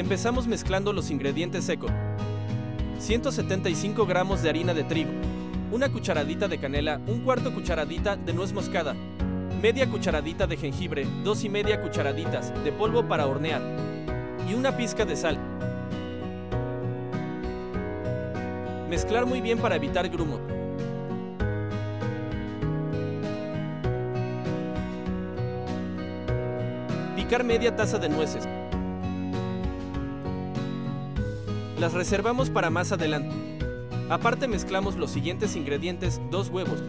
Empezamos mezclando los ingredientes secos: 175 gramos de harina de trigo, una cucharadita de canela, un cuarto cucharadita de nuez moscada, media cucharadita de jengibre, 2 y media cucharaditas de polvo para hornear y una pizca de sal. Mezclar muy bien para evitar grumos. Picar media taza de nueces. Las reservamos para más adelante. Aparte mezclamos los siguientes ingredientes: 2 huevos,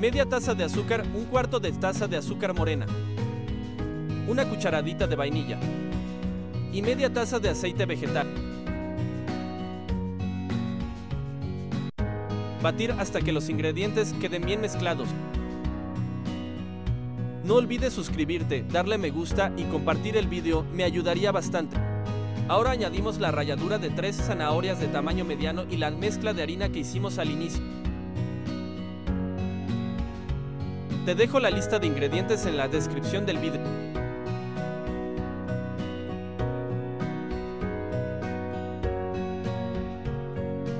media taza de azúcar, un cuarto de taza de azúcar morena, una cucharadita de vainilla y media taza de aceite vegetal. Batir hasta que los ingredientes queden bien mezclados. No olvides suscribirte, darle me gusta y compartir el vídeo, me ayudaría bastante. Ahora añadimos la ralladura de 3 zanahorias de tamaño mediano y la mezcla de harina que hicimos al inicio. Te dejo la lista de ingredientes en la descripción del vídeo.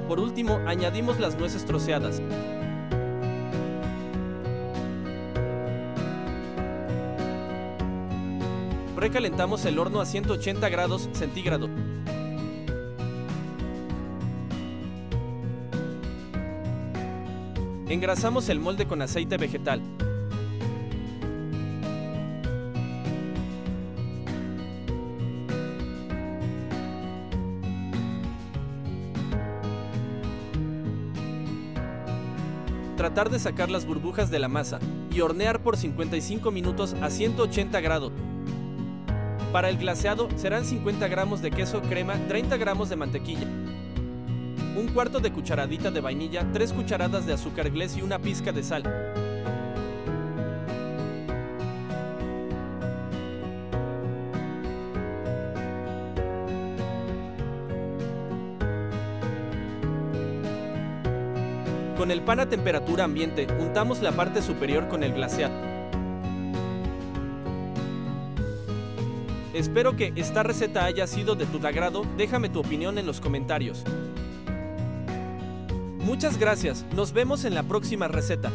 Por último, añadimos las nueces troceadas. Recalentamos el horno a 180 grados centígrados. Engrasamos el molde con aceite vegetal. Tratar de sacar las burbujas de la masa y hornear por 55 minutos a 180 grados. Para el glaseado serán 50 gramos de queso crema, 30 gramos de mantequilla, un cuarto de cucharadita de vainilla, 3 cucharadas de azúcar glass y una pizca de sal. Con el pan a temperatura ambiente, untamos la parte superior con el glaseado. Espero que esta receta haya sido de tu agrado, déjame tu opinión en los comentarios. Muchas gracias, nos vemos en la próxima receta.